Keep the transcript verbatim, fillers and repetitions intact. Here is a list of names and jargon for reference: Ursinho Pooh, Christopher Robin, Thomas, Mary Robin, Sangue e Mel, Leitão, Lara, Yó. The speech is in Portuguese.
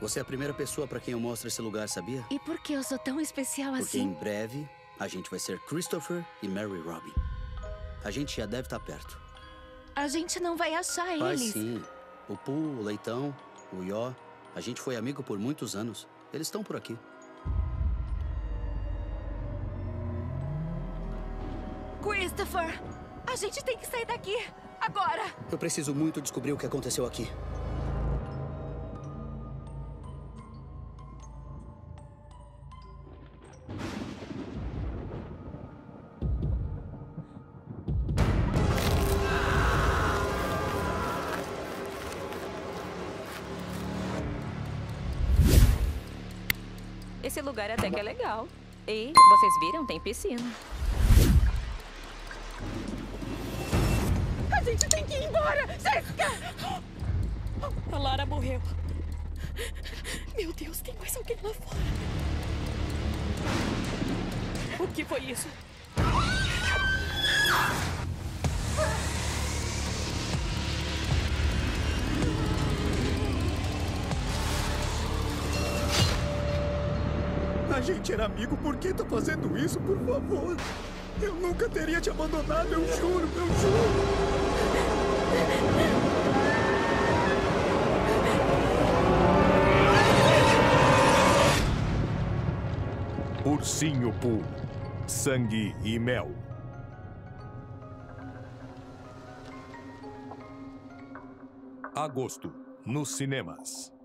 Você é a primeira pessoa para quem eu mostro esse lugar, sabia? E por que eu sou tão especial assim? Porque em breve, a gente vai ser Christopher e Mary Robin. A gente já deve estar perto. A gente não vai achar eles. Vai sim. O Pooh, o Leitão, o Yó. A gente foi amigo por muitos anos. Eles estão por aqui. Christopher, a gente tem que sair daqui. Agora! Eu preciso muito descobrir o que aconteceu aqui. Esse lugar até que é legal. E, vocês viram, tem piscina. A gente tem que ir embora! Cerca! A Lara morreu. Meu Deus, tem mais alguém lá fora. O que foi isso? A gente era amigo, por que tá fazendo isso, por favor? Eu nunca teria te abandonado, eu juro, eu juro! Ursinho Pooh, Sangue e Mel. Agosto, nos cinemas.